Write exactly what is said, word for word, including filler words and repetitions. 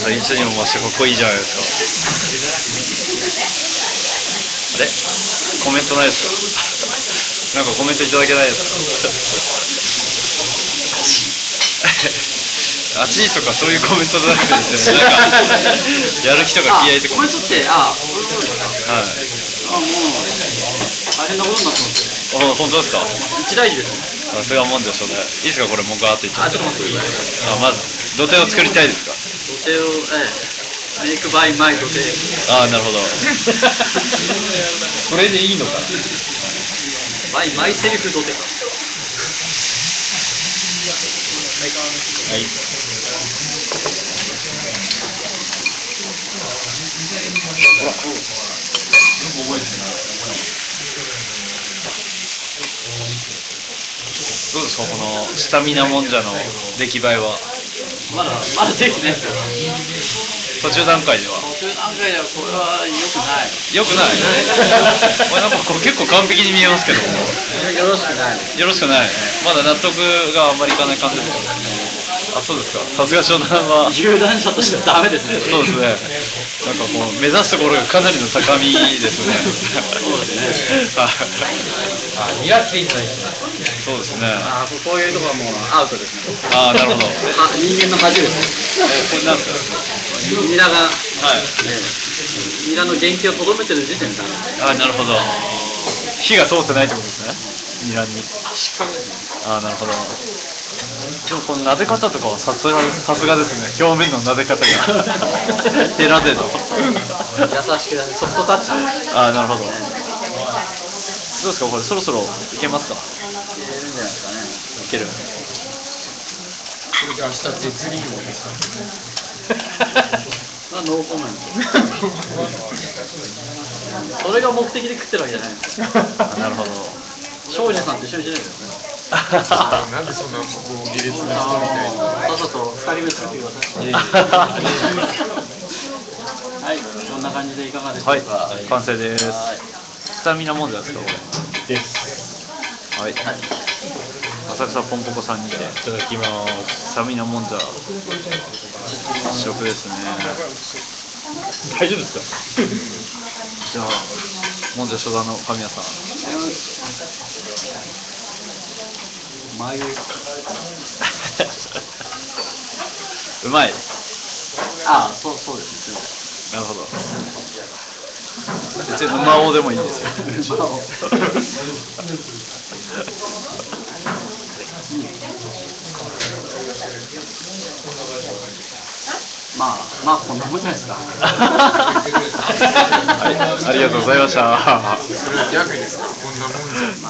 さん、いつにも増してかっこいいじゃないですか。あれコメントないですか？なんかコメントいただけないですか？熱いとかそういうコメントじゃなくてですね、なんかやる気とか気合いとか。コメントって、ああ、はい。あ、もう大変なことになってますね。あ、本当ですか？一大事ですね。さすがもんでしょうね。いいですか、これもうガーッといっちゃって。あ、ちょっと待っていいですか？あ、まず土手を作りたいですか？土手を、ええ、メイクバイマイ土手。ああ、なるほど。それでいいのかな。マイマイセルフ土手か。はい。ほら、よく覚えてるな。どうですか、このスタミナもんじゃの出来栄えは。まだまだできてないですよ。途中段階では途中段階ではこれは良くない良くないこれなんかこれ結構完璧に見えますけどよろしくないよろしくない、まだ納得があんまりいかない感じです。あ、そうですか。さすが湘南は有段者としてはダメですね。そうですね、なんかこう目指すところがかなりの高みですね。そうですねあ、ニラっていいんじゃないですか。そうですね。あ、こういうとこはもうアウトですね。あ、なるほど。あ、人間の恥ですね。これなんですか？ニラが、はい、ニラの原型をとどめてる時点だな。あ、なるほど。火が通ってないってことですね。ニラに。あ、なるほど。でもこの撫で方とかはさすがさすがですね。表面の撫で方が手撫での優しくなるソフトタッチ。あ、なるほど。どうですか、これそろそろいけますか？いける。それで明日絶倫をした。まあノーコメント。それが目的で食ってるわけじゃないですよ。なるほど。庄司さんと一緒にしないですよね。なんでそんなこうギリスな人みたいな。さっさとふたりめ作ってください。はい、こんな感じでいかがでしょうか。はい、完成です。スタミナもんじゃですか。です。はい。浅草ポンポコさんにでいただきます。スタミナもんじゃ食ですね。大丈夫ですか？じゃあもんじゃ初段の神谷さん、うまい。ああ、そうそうですね。なるほど。別に魔王でもいいんですよ。魔王まあ、まあこんなもんじゃないですか。はい、ありがとうございました。それ逆ですか、こんなもんじゃ。